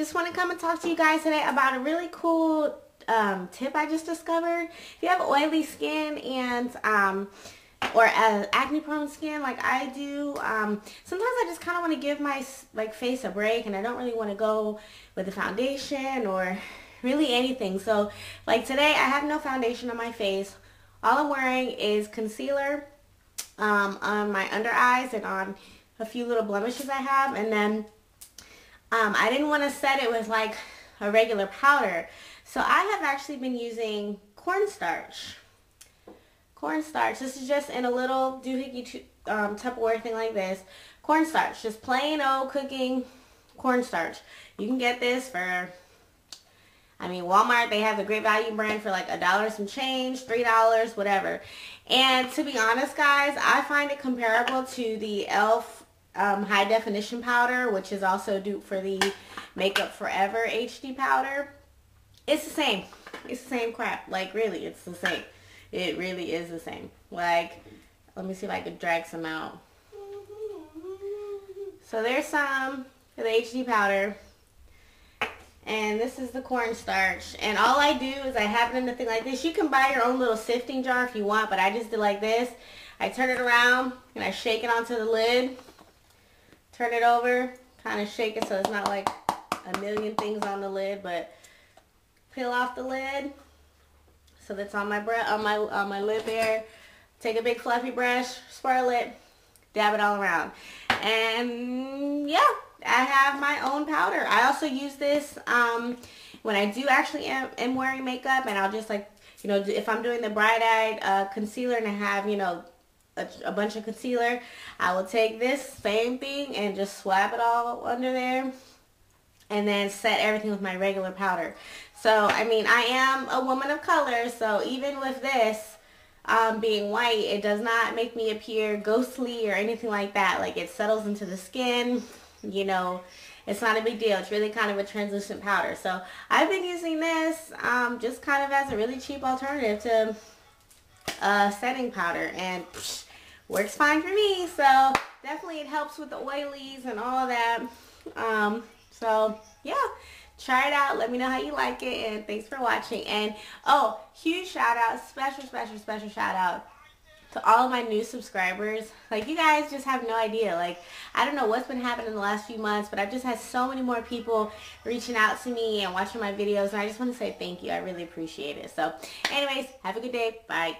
just want to come and talk to you guys today about a really cool tip I just discovered. If you have oily skin and or acne prone skin like I do, sometimes I just kind of want to give my face a break, and I don't really want to go with the foundation or really anything. So like today, I have no foundation on my face. All I'm wearing is concealer on my under eyes and on a few little blemishes I have, and then I didn't want to set it with like a regular powder, so I have actually been using cornstarch. This is just in a little doohickey Tupperware thing like this. Cornstarch, just plain old cooking cornstarch. You can get this for, I mean, Walmart, they have the Great Value brand for like $1 some change, $3, whatever. And to be honest, guys, I find it comparable to the Elf high definition powder, which is also dupe for the Makeup Forever HD powder. It's the same. It's the same crap. Like, really, it's the same. It really is the same. Like, let me see if I can drag some out. So there's some for the HD powder. And this is the cornstarch. And all I do is I have it in a thing like this. You can buy your own little sifting jar if you want, but I just do like this. I turn it around and I shake it onto the lid. Turn it over. Kind of shake it so it's not like a million things on the lid, but peel off the lid. So that's on my on my lid there. Take a big fluffy brush, swirl it, dab it all around, and yeah, I have my own powder. I also use this when I do actually am wearing makeup, and I'll just, like, you know, if I'm doing the bright eyed concealer and I have, you know, a bunch of concealer, I will take this same thing and just swab it all under there, and then set everything with my regular powder. So, I mean, I am a woman of color, so even with this being white, it does not make me appear ghostly or anything like that. Like, it settles into the skin, you know, it's not a big deal. It's really kind of a translucent powder. So, I've been using this just kind of as a really cheap alternative to setting powder, and psh, works fine for me. So, definitely it helps with the oilies and all that. So, yeah. Try it out. Let me know how you like it, and thanks for watching. And oh, huge shout out, special shout out to all of my new subscribers. Like, you guys just have no idea. Like, I don't know what's been happening in the last few months, but I've just had so many more people reaching out to me and watching my videos, and I just want to say thank you. I really appreciate it. So anyways, have a good day. Bye.